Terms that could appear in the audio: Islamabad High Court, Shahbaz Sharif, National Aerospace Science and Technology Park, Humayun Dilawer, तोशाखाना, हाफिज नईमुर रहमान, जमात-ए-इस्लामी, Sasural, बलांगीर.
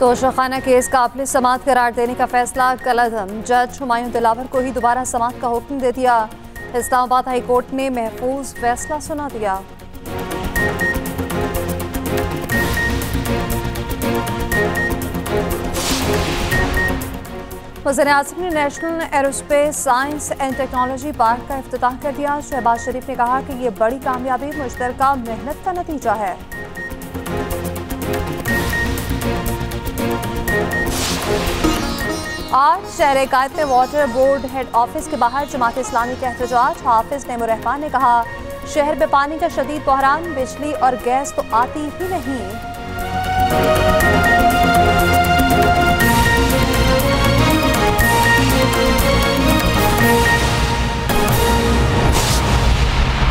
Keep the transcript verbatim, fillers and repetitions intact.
तोशाखाना case काबिल समात करार देने का फैसला कलअदम, जज हुमायूं दिलावर को ही दोबारा समात का हुक्म दे दिया। इस्लामाबाद हाई कोर्ट ने महफूज फैसला सुना दिया। वज़ीर आज़म ने national aerospace science and technology park का इफ्तिताह कर दिया। शहबाज शरीफ ने कहा कि ये बड़ी कामयाबी मुश्तरका मेहनत का नतीजा है। आज शहर कायद में वाटर बोर्ड हेड ऑफिस के बाहर जमात-ए-इस्लामी का एहतजाज। हाफिज नईमुर रहमान ने कहा, शहर में पानी का शदीद बहरान, बिजली और गैस तो आती ही नहीं।